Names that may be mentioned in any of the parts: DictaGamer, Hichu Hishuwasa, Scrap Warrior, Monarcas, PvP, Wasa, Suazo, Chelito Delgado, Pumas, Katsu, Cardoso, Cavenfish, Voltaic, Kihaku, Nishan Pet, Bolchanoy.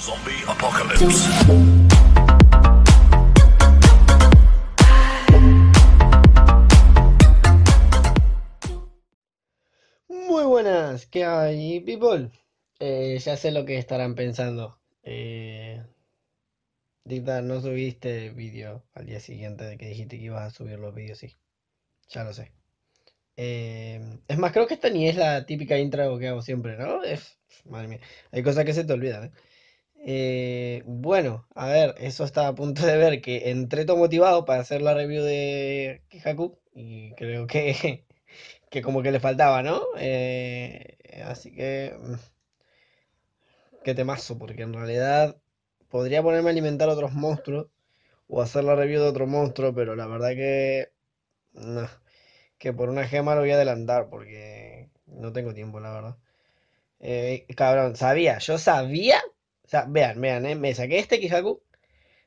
Zombie Apocalypse. Muy buenas, ¿qué hay, people? Ya sé lo que estarán pensando. Dicta, no subiste vídeo al día siguiente de que dijiste que ibas a subir los vídeos, sí. Ya lo sé. Es más, creo que esta ni es la típica intro que hago siempre, ¿no? Madre mía, hay cosas que se te olvidan, ¿eh? Bueno, a ver, eso estaba a punto de ver que entré todo motivado para hacer la review de Kihaku y creo que como que le faltaba, ¿no? Así que qué temazo, porque en realidad podría ponerme a alimentar otros monstruos o hacer la review de otro monstruo, pero la verdad que no, que por una gema lo voy a adelantar porque no tengo tiempo, la verdad. Cabrón, yo sabía. O sea, vean, me saqué este Kihaku,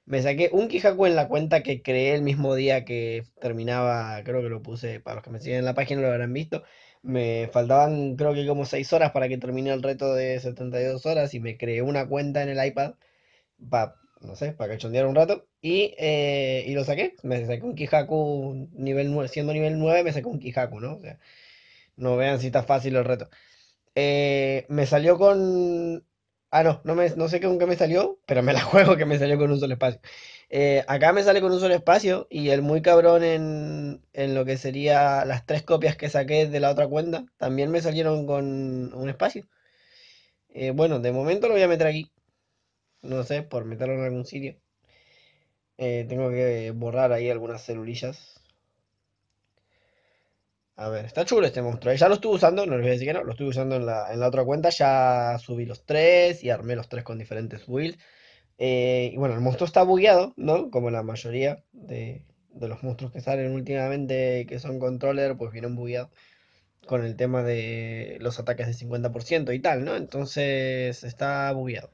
me saqué un Kihaku en la cuenta que creé el mismo día que terminaba, creo que lo puse, para los que me siguen en la página lo habrán visto, me faltaban creo que como 6 horas para que termine el reto de 72 horas y me creé una cuenta en el iPad para, no sé, para cachondear un rato y lo saqué, me saqué un Kihaku, siendo nivel 9 me saqué un Kihaku, ¿no? O sea, no vean si está fácil el reto. Me salió con... no sé con qué me salió, pero me la juego que me salió con un solo espacio. Acá me sale con un solo espacio y el muy cabrón en lo que sería las 3 copias que saqué de la otra cuenta, también me salieron con un espacio. Bueno, de momento lo voy a meter aquí. No sé, por meterlo en algún sitio. Tengo que borrar ahí algunas celulillas. A ver, está chulo este monstruo. Ya lo estuve usando, no les voy a decir que no, lo estuve usando en la otra cuenta. Ya subí los 3 y armé los 3 con diferentes builds. Y bueno, el monstruo está bugueado, ¿no? Como la mayoría de los monstruos que salen últimamente, que son controller, pues vienen bugueados con el tema de los ataques de 50% y tal, ¿no? Entonces está bugueado.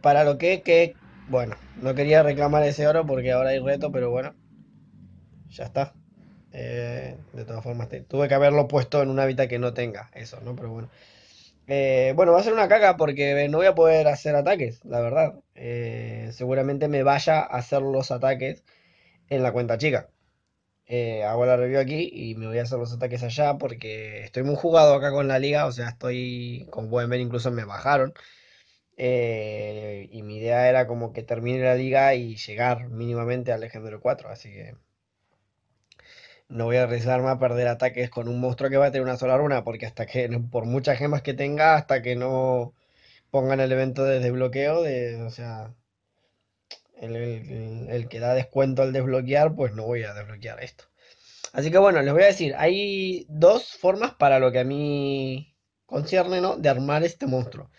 Para lo que, bueno, no quería reclamar ese oro porque ahora hay reto, pero bueno, ya está. De todas formas tuve que haberlo puesto en un hábitat que no tenga eso, ¿no? Pero bueno, va a ser una caca porque no voy a poder hacer ataques, la verdad. Seguramente me vaya a hacer los ataques en la cuenta chica. Hago la review aquí y me voy a hacer los ataques allá porque estoy muy jugado acá con la liga. O sea, estoy, como pueden ver, incluso me bajaron. Y mi idea era como que termine la liga y llegar mínimamente al legendario 4, así que no voy a arriesgarme a perder ataques con un monstruo que va a tener una sola runa, porque hasta que, por muchas gemas que tenga, hasta que no pongan el evento de desbloqueo, o sea, el que da descuento al desbloquear, pues no voy a desbloquear esto. Así que bueno, les voy a decir, hay dos formas para lo que a mí concierne, ¿no?, de armar este monstruo.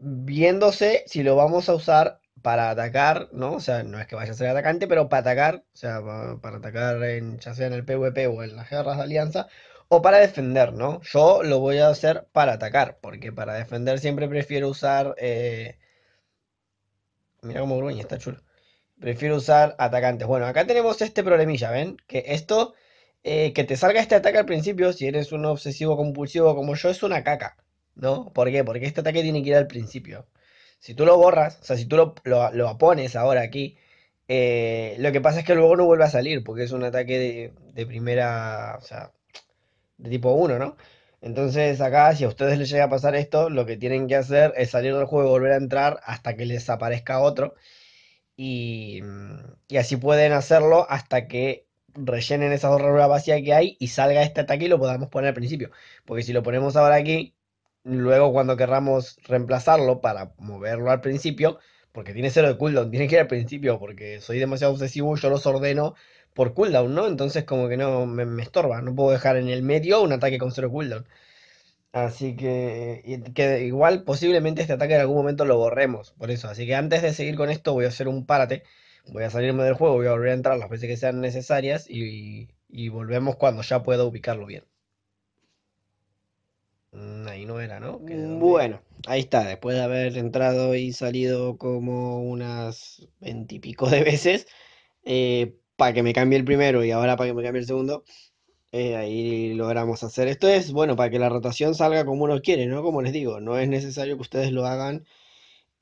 Viéndose si lo vamos a usar para atacar, ¿no? O sea, no es que vaya a ser atacante, pero para atacar, o sea, para atacar ya sea en el PvP o en las guerras de alianza, o para defender, ¿no? Yo lo voy a hacer para atacar, porque para defender siempre prefiero usar... Mira cómo gruñe, está chulo. Prefiero usar atacantes. Bueno, acá tenemos este problemilla, ¿ven? Que esto, que te salga este ataque al principio, si eres un obsesivo compulsivo como yo, es una caca, ¿no? ¿Por qué? Porque este ataque tiene que ir al principio. Si tú lo borras, o sea, si tú lo pones ahora aquí, lo que pasa es que luego no vuelve a salir, porque es un ataque de primera, o sea, de tipo 1, ¿no? Entonces acá, si a ustedes les llega a pasar esto, lo que tienen que hacer es salir del juego y volver a entrar hasta que les aparezca otro. Y así pueden hacerlo hasta que rellenen esas 2 ruedas vacías que hay y salga este ataque y lo podamos poner al principio. Porque si lo ponemos ahora aquí... Luego cuando querramos reemplazarlo para moverlo al principio, porque tiene 0 de cooldown, tiene que ir al principio, porque soy demasiado obsesivo y yo los ordeno por cooldown, ¿no? Entonces como que no me estorba, no puedo dejar en el medio un ataque con 0 cooldown. Así que igual posiblemente este ataque en algún momento lo borremos, por eso. Así que antes de seguir con esto voy a hacer un párate, voy a salirme del juego, voy a volver a entrar las veces que sean necesarias y volvemos cuando ya pueda ubicarlo bien. Ahí no era, ¿no? Bueno, ahí está, después de haber entrado y salido como unas 20 y pico de veces, para que me cambie el primero y ahora para que me cambie el segundo, ahí logramos hacer. Esto es, bueno, para que la rotación salga como uno quiere, ¿no? Como les digo, no es necesario que ustedes lo hagan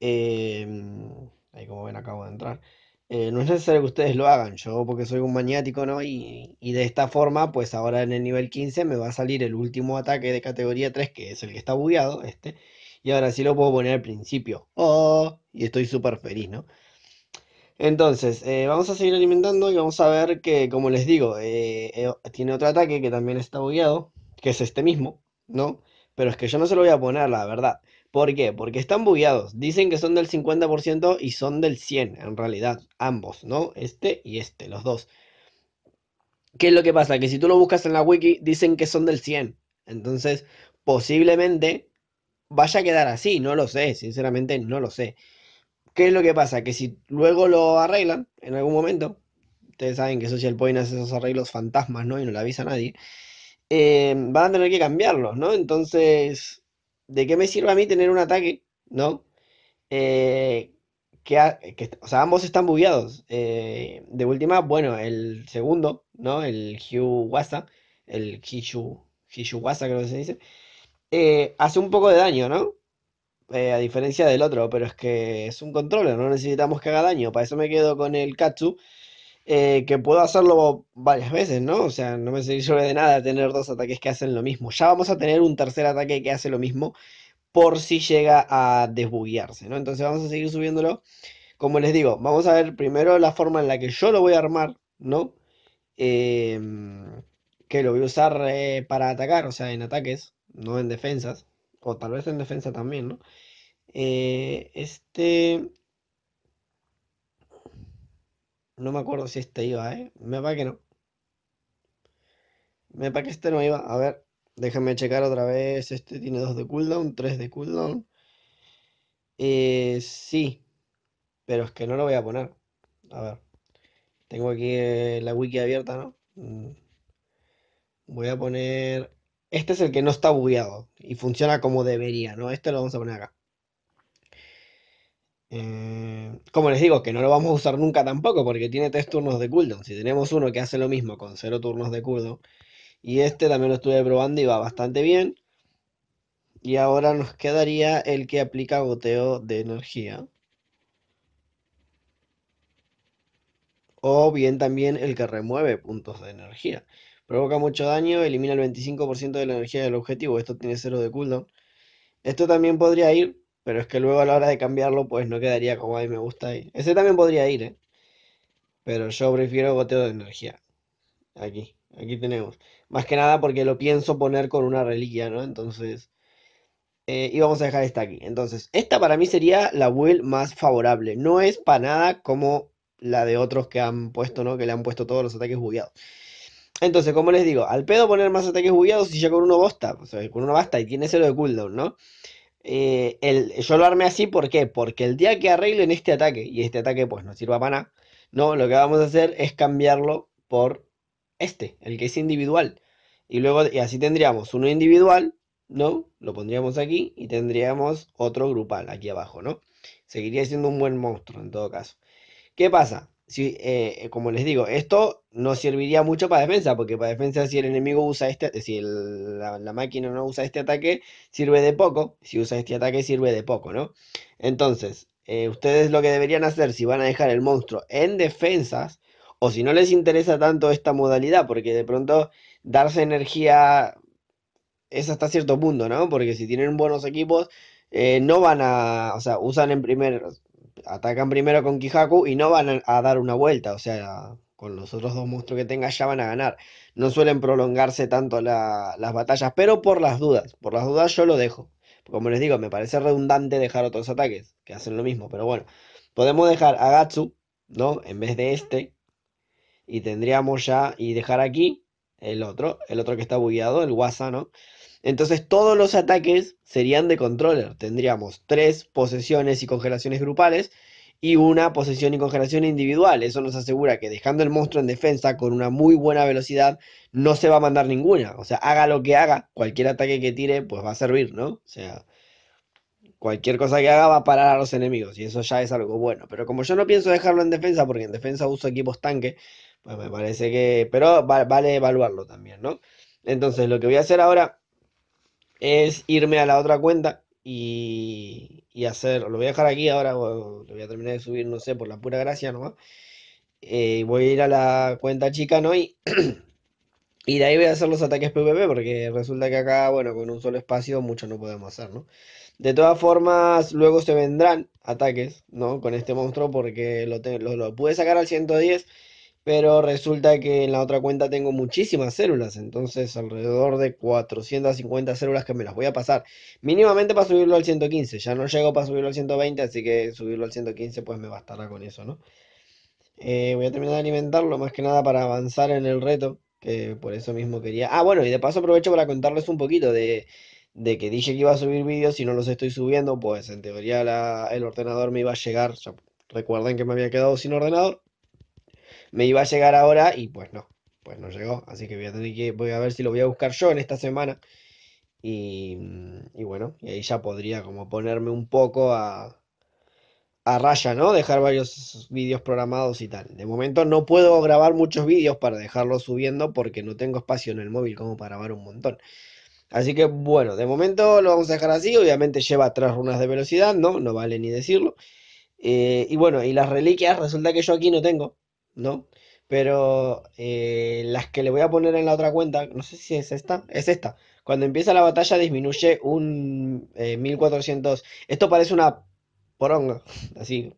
Ahí como ven acabo de entrar. No es necesario que ustedes lo hagan, yo porque soy un maniático, ¿no? Y de esta forma, pues ahora en el nivel 15 me va a salir el último ataque de categoría 3, que es el que está bugueado, y ahora sí lo puedo poner al principio. ¡Oh! Y estoy súper feliz, ¿no? Entonces, vamos a seguir alimentando y vamos a ver que, como les digo, tiene otro ataque que también está bugueado, que es este mismo, ¿no? Pero es que yo no se lo voy a poner, la verdad. ¿Por qué? Porque están bugueados. Dicen que son del 50% y son del 100%, en realidad. Ambos, ¿no? Este y este, los dos. ¿Qué es lo que pasa? Que si tú lo buscas en la wiki, dicen que son del 100%. Entonces, posiblemente vaya a quedar así. No lo sé, sinceramente no lo sé. ¿Qué es lo que pasa? Que si luego lo arreglan, en algún momento, ustedes saben que Social Point hace esos arreglos fantasmas, ¿no? Y no le avisa a nadie. Van a tener que cambiarlos, ¿no? Entonces, ¿de qué me sirve a mí tener un ataque, ¿no? O sea, ambos están bugueados. De última, bueno, el segundo, ¿no? El Wasa, el Hichu Hishuwasa, creo que se dice, hace un poco de daño, ¿no? A diferencia del otro, pero es que es un controller, no necesitamos que haga daño. Para eso me quedo con el Katsu, que puedo hacerlo varias veces, ¿no? O sea, no me sirve de nada tener dos ataques que hacen lo mismo. Ya vamos a tener un tercer ataque que hace lo mismo por si llega a desbuguearse, ¿no? Entonces vamos a seguir subiéndolo. Como les digo, vamos a ver primero la forma en la que yo lo voy a armar, ¿no? Que lo voy a usar para atacar, o sea, en ataques, no en defensas. O tal vez en defensa también, ¿no? No me acuerdo si este iba, ¿eh? Me parece que no. Me parece que este no iba. A ver, déjame checar otra vez. Este tiene 2 de cooldown, 3 de cooldown. Sí. Pero es que no lo voy a poner. A ver. Tengo aquí la wiki abierta, ¿no? Voy a poner... Este es el que no está bugueado. Y funciona como debería, ¿no? Este lo vamos a poner acá. Como les digo, que no lo vamos a usar nunca tampoco, porque tiene 3 turnos de cooldown. Si tenemos uno que hace lo mismo con 0 turnos de cooldown, y este también lo estuve probando y va bastante bien. Y ahora nos quedaría el que aplica goteo de energía, o bien también el que remueve puntos de energía. Provoca mucho daño, elimina el 25% de la energía del objetivo. Esto tiene 0 de cooldown. Esto también podría ir, pero es que luego a la hora de cambiarlo, pues no quedaría como a mí me gusta ir. Ese también podría ir, ¿eh? Pero yo prefiero goteo de energía. Aquí tenemos. Más que nada porque lo pienso poner con una reliquia, ¿no? Entonces... y vamos a dejar esta aquí. Entonces, esta para mí sería la build más favorable. No es para nada como la de otros que han puesto, ¿no? Que le han puesto todos los ataques bugueados. Entonces, como les digo, al pedo poner más ataques bugueados y ya con uno basta. O sea, con uno basta y tiene 0 de cooldown, ¿no? Yo lo armé así, ¿por qué? Porque el día que arreglen este ataque, y este ataque pues no sirva para nada, no, lo que vamos a hacer es cambiarlo por este, el que es individual. Y luego, y así tendríamos uno individual, ¿no? Lo pondríamos aquí y tendríamos otro grupal aquí abajo, ¿no? Seguiría siendo un buen monstruo en todo caso. ¿Qué pasa? Si, como les digo, esto no serviría mucho para defensa, porque para defensa si el enemigo usa este, si la máquina no usa este ataque, sirve de poco, si usa este ataque sirve de poco, ¿no? Entonces, ustedes lo que deberían hacer si van a dejar el monstruo en defensas, o si no les interesa tanto esta modalidad, porque de pronto darse energía es hasta cierto punto, ¿no? Porque si tienen buenos equipos, no van a, o sea, usan en primer... Atacan primero con Kihaku y no van a dar una vuelta, o sea, con los otros dos monstruos que tenga ya van a ganar. No suelen prolongarse tanto las batallas, pero por las dudas yo lo dejo. Como les digo, me parece redundante dejar otros ataques que hacen lo mismo, pero bueno. Podemos dejar a Gatsu, ¿no? En vez de este, y tendríamos ya, y dejar aquí el otro que está bugueado, el Wasa, ¿no? Entonces todos los ataques serían de controller. Tendríamos 3 posesiones y congelaciones grupales y una posesión y congelación individual. Eso nos asegura que dejando el monstruo en defensa con una muy buena velocidad no se va a mandar ninguna. O sea, haga lo que haga, cualquier ataque que tire pues va a servir, ¿no? O sea, cualquier cosa que haga va a parar a los enemigos y eso ya es algo bueno. Pero como yo no pienso dejarlo en defensa porque en defensa uso equipos tanque, pues me parece que... Pero vale evaluarlo también, ¿no? Entonces lo que voy a hacer ahora... es irme a la otra cuenta y, y hacer, lo voy a dejar aquí ahora, o lo voy a terminar de subir, no sé, por la pura gracia nomás. Voy a ir a la cuenta chica, ¿no? Y de ahí voy a hacer los ataques PvP, porque resulta que acá, bueno, con un solo espacio mucho no podemos hacer, ¿no? De todas formas, luego se vendrán ataques, ¿no? Con este monstruo, porque lo pude sacar al 110, pero resulta que en la otra cuenta tengo muchísimas células, entonces alrededor de 450 células que me las voy a pasar. Mínimamente para subirlo al 115, ya no llego para subirlo al 120, así que subirlo al 115 pues me bastará con eso, ¿no? Voy a terminar de alimentarlo, más que nada para avanzar en el reto, que por eso mismo quería... Ah, bueno, y de paso aprovecho para contarles un poquito de que dije que iba a subir vídeos y no los estoy subiendo, pues en teoría el ordenador me iba a llegar, ya recuerden que me había quedado sin ordenador, me iba a llegar ahora y pues no llegó, así que voy a ver si lo voy a buscar yo en esta semana, y bueno, y ahí ya podría como ponerme un poco a raya, ¿no? Dejar varios vídeos programados y tal. De momento no puedo grabar muchos vídeos para dejarlos subiendo porque no tengo espacio en el móvil como para grabar un montón. Así que bueno, de momento lo vamos a dejar así. Obviamente lleva 3 runas de velocidad, ¿no? No vale ni decirlo. Y bueno, y las reliquias resulta que yo aquí no tengo, ¿no? Pero las que le voy a poner en la otra cuenta, no sé si es esta, es esta. Cuando empieza la batalla disminuye un 1400. Esto parece una... poronga, así,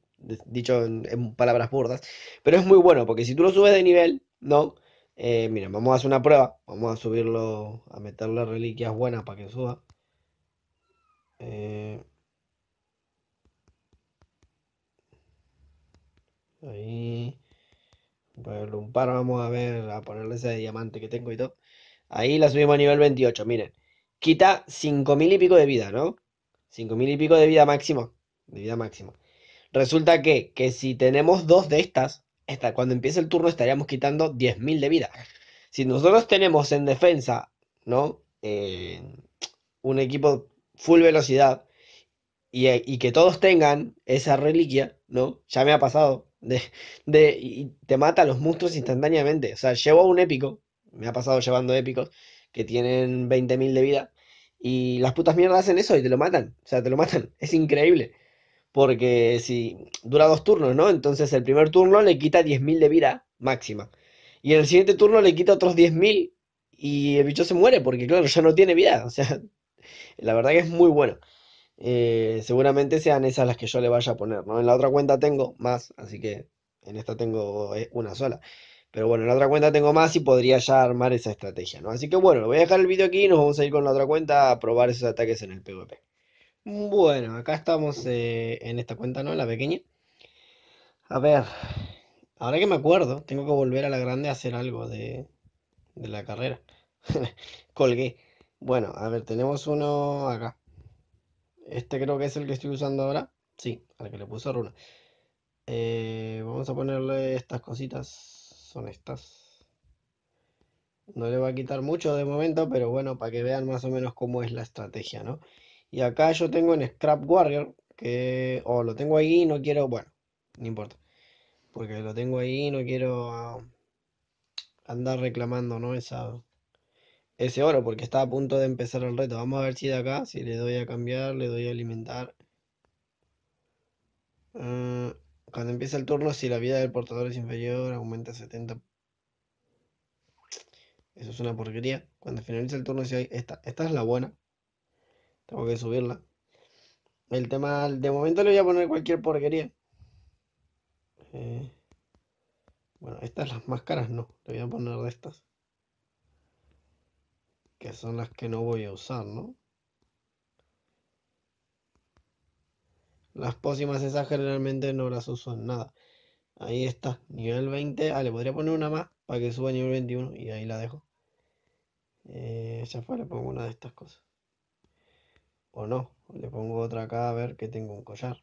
dicho en palabras burdas, pero es muy bueno, porque si tú lo subes de nivel, ¿no? Mira, vamos a hacer una prueba, vamos a subirlo, a meterle reliquias buenas para que suba. Ahí, ponerle un par, vamos a ver, a ponerle ese diamante que tengo y todo. Ahí la subimos a nivel 28, miren, quita 5000 y pico de vida, ¿no? 5000 y pico de vida máximo. De vida máxima. Resulta que si tenemos 2 de estas, cuando empiece el turno estaríamos quitando 10.000 de vida. Si nosotros tenemos en defensa, ¿no? Un equipo full velocidad y que todos tengan esa reliquia, ¿no? Ya me ha pasado. Y te mata a los monstruos instantáneamente. O sea, llevo un épico, me ha pasado llevando épicos que tienen 20.000 de vida y las putas mierdas hacen eso y te lo matan. O sea, te lo matan. Es increíble. Porque si dura 2 turnos, ¿no? Entonces el primer turno le quita 10.000 de vida máxima. Y en el siguiente turno le quita otros 10.000 y el bicho se muere porque, claro, ya no tiene vida. O sea, la verdad que es muy bueno. Seguramente sean esas las que yo le vaya a poner, ¿no? En la otra cuenta tengo más, así que en esta tengo una sola. Pero bueno, en la otra cuenta tengo más y podría ya armar esa estrategia, ¿no? Así que bueno, voy a dejar el vídeo aquí y nos vamos a ir con la otra cuenta a probar esos ataques en el PvP. Bueno, acá estamos en esta cuenta, ¿no? La pequeña. A ver, ahora que me acuerdo, tengo que volver a la grande a hacer algo de la carrera. Colgué. Bueno, a ver, tenemos uno acá. Este creo que es el que estoy usando ahora. Sí, al que le puse runa. Vamos a ponerle estas cositas. Son estas. No le va a quitar mucho de momento, pero bueno, para que vean más o menos cómo es la estrategia, ¿no? Y acá yo tengo en Scrap Warrior, que lo tengo ahí y no quiero, bueno, no importa. Porque lo tengo ahí y no quiero andar reclamando, ¿no? Ese oro, porque está a punto de empezar el reto. Vamos a ver si de acá, si le doy a cambiar, le doy a alimentar. Cuando empieza el turno, si la vida del portador es inferior, aumenta 70. Eso es una porquería. Cuando finaliza el turno, si hay... Esta es la buena. Tengo que subirla. El tema, de momento le voy a poner cualquier porquería. Bueno, estas las más caras no. Le voy a poner de estas. Que son las que no voy a usar, ¿no? Las pócimas esas generalmente no las uso en nada. Ahí está, nivel 20. Ah, le podría poner una más para que suba a nivel 21. Y ahí la dejo. Ya fue, le pongo una de estas cosas. O no, le pongo otra acá a ver que tengo un collar.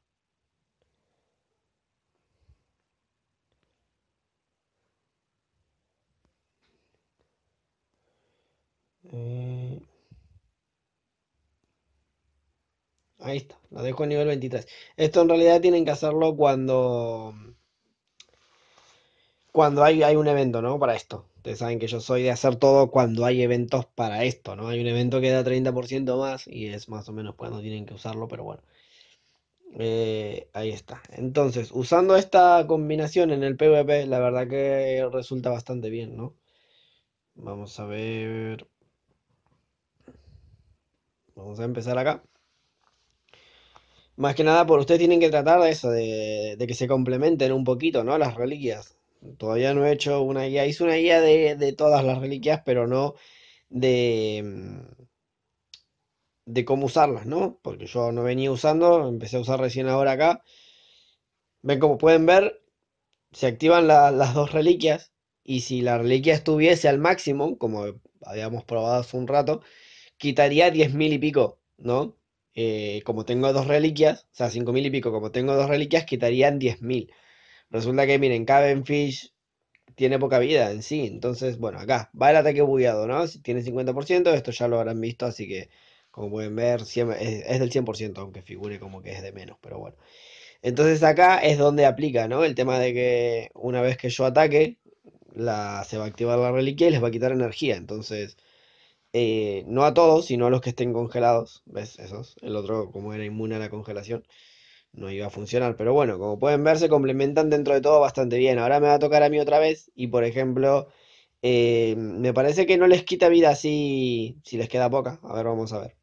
Ahí está, la dejo a nivel 23. Esto en realidad tienen que hacerlo cuando hay un evento, ¿no? Para esto. Ustedes saben que yo soy de hacer todo cuando hay eventos para esto, ¿no? Hay un evento que da 30% más y es más o menos cuando tienen que usarlo, pero bueno. Ahí está. Entonces, usando esta combinación en el PvP, la verdad que resulta bastante bien, ¿no? Vamos a ver. Vamos a empezar acá. Más que nada, por ustedes tienen que tratar de eso, de que se complementen un poquito, ¿no? Las reliquias. Todavía no he hecho una guía. Hice una guía de todas las reliquias, pero no de cómo usarlas, ¿no? Porque yo no venía usando, empecé a usar recién ahora acá. Ven, como pueden ver, se activan las dos reliquias, y si la reliquia estuviese al máximo, como habíamos probado hace un rato, quitaría 10.000 y pico, ¿no? Como tengo dos reliquias, o sea, 5.000 y pico, como tengo dos reliquias, quitarían 10.000. Resulta que, miren, Cavenfish tiene poca vida en sí, entonces, bueno, acá va el ataque bugueado, ¿no? Si tiene 50%, esto ya lo habrán visto, así que, como pueden ver, es del 100%, aunque figure como que es de menos, pero bueno. Entonces acá es donde aplica, ¿no? El tema de que una vez que yo ataque, se va a activar la reliquia y les va a quitar energía, entonces... no a todos, sino a los que estén congelados, ¿ves? Esos, el otro como era inmune a la congelación, no iba a funcionar, pero bueno, como pueden ver se complementan dentro de todo bastante bien. Ahora me va a tocar a mí otra vez y, por ejemplo, me parece que no les quita vida así, si les queda poca. A ver, vamos a ver.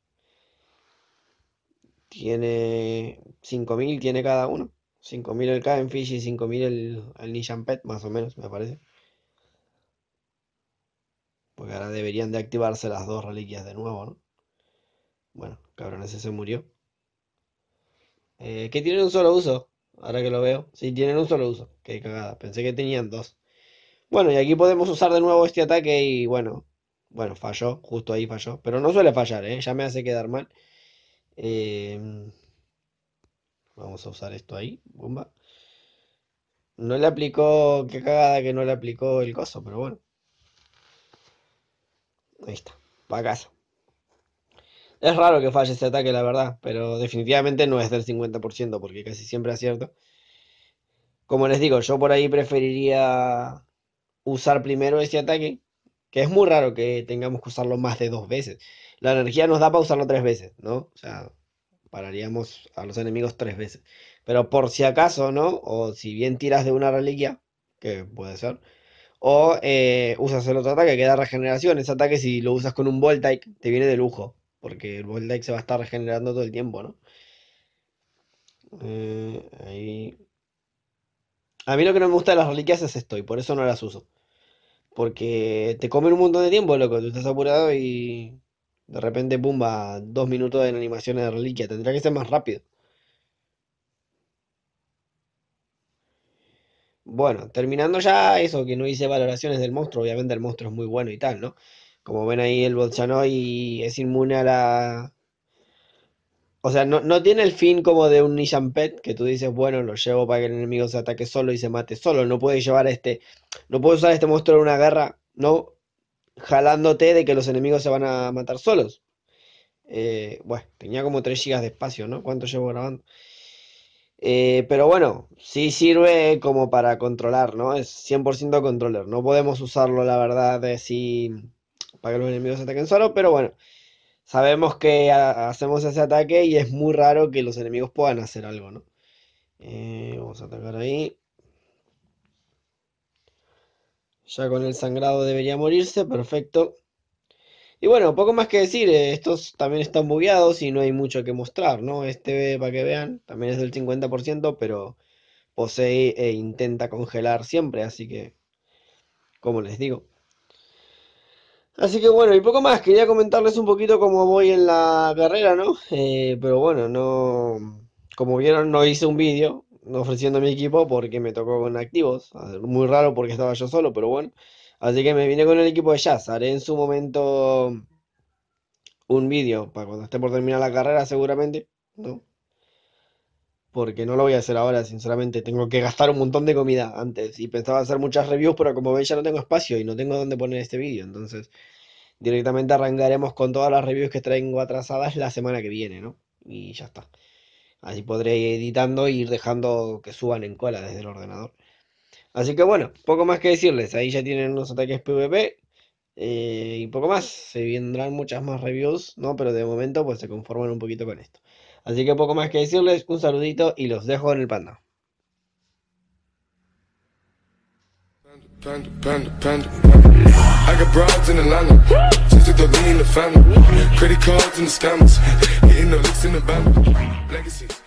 Tiene 5.000, tiene cada uno, 5.000 el Cavenfish y 5.000 el Nishan Pet, más o menos, me parece. Porque ahora deberían de activarse las dos reliquias de nuevo, ¿no? Bueno, cabrón, ese se murió. Que tienen un solo uso, ahora que lo veo. Sí, tienen un solo uso. Qué cagada, pensé que tenían dos. Bueno, y aquí podemos usar de nuevo este ataque y bueno, falló, justo ahí falló. Pero no suele fallar, ¿eh? Ya me hace quedar mal. Vamos a usar esto ahí, bomba. No le aplicó, qué cagada que no le aplicó el coso, pero bueno. Ahí está, para casa. Es raro que falle ese ataque, la verdad, pero definitivamente no es del 50%, porque casi siempre acierto. Como les digo, yo por ahí preferiría usar primero ese ataque, que es muy raro que tengamos que usarlo más de dos veces. La energía nos da para usarlo tres veces, ¿no? O sea, pararíamos a los enemigos tres veces. Pero por si acaso, ¿no? O si bien tiras de una reliquia, que puede ser... O usas el otro ataque que da regeneración. Ese ataque, si lo usas con un Voltaic, te viene de lujo. Porque el Voltaic se va a estar regenerando todo el tiempo, ¿no? Ahí. A mí lo que no me gusta de las reliquias es esto. Y por eso no las uso. Porque te comen un montón de tiempo, loco. Tú estás apurado y... De repente, pumba, 2 minutos en animaciones de reliquia. Tendría que ser más rápido. Bueno, terminando ya eso, que no hice valoraciones del monstruo. Obviamente el monstruo es muy bueno y tal, ¿no? Como ven ahí, el Bolchanoy es inmune a la... O sea, no tiene el fin como de un Nishan Pet, que tú dices, bueno, lo llevo para que el enemigo se ataque solo y se mate solo. No puedes llevar no puedes usar este monstruo en una guerra, ¿no? Jalándote de que los enemigos se van a matar solos. Bueno, tenía como 3 GB de espacio, ¿no? ¿Cuánto llevo grabando? Pero bueno, sí sirve como para controlar, ¿no? Es 100% controller. No podemos usarlo, la verdad, de sí, para que los enemigos ataquen solo. Pero bueno, sabemos que hacemos ese ataque y es muy raro que los enemigos puedan hacer algo, ¿no? Vamos a atacar ahí. Ya con el sangrado debería morirse, perfecto. Y bueno, poco más que decir, estos también están bugueados y no hay mucho que mostrar, ¿no? Este, para que vean, también es del 50%, pero posee e intenta congelar siempre, así que, como les digo. Así que bueno, y poco más, quería comentarles un poquito cómo voy en la carrera, ¿no? Pero bueno, no, como vieron, no hice un vídeo ofreciendo mi equipo porque me tocó con activos. Muy raro porque estaba yo solo, pero bueno. Así que me vine con el equipo de Jazz. Haré en su momento un vídeo para cuando esté por terminar la carrera seguramente, ¿no? Porque no lo voy a hacer ahora, sinceramente. Tengo que gastar un montón de comida antes. Y pensaba hacer muchas reviews, pero como ven ya no tengo espacio y no tengo dónde poner este vídeo. Entonces directamente arrancaremos con todas las reviews que traigo atrasadas la semana que viene, ¿no? Y ya está. Así podré ir editando e ir dejando que suban en cola desde el ordenador. Así que bueno, poco más que decirles, ahí ya tienen unos ataques PvP y poco más, se vendrán muchas más reviews, ¿no? Pero de momento pues se conforman un poquito con esto. Así que poco más que decirles, un saludito y los dejo en el panda. Panda. I got broads in Atlanta, just with the lean, the family, credit cards and the scammers, hitting the licks in the band, legacies.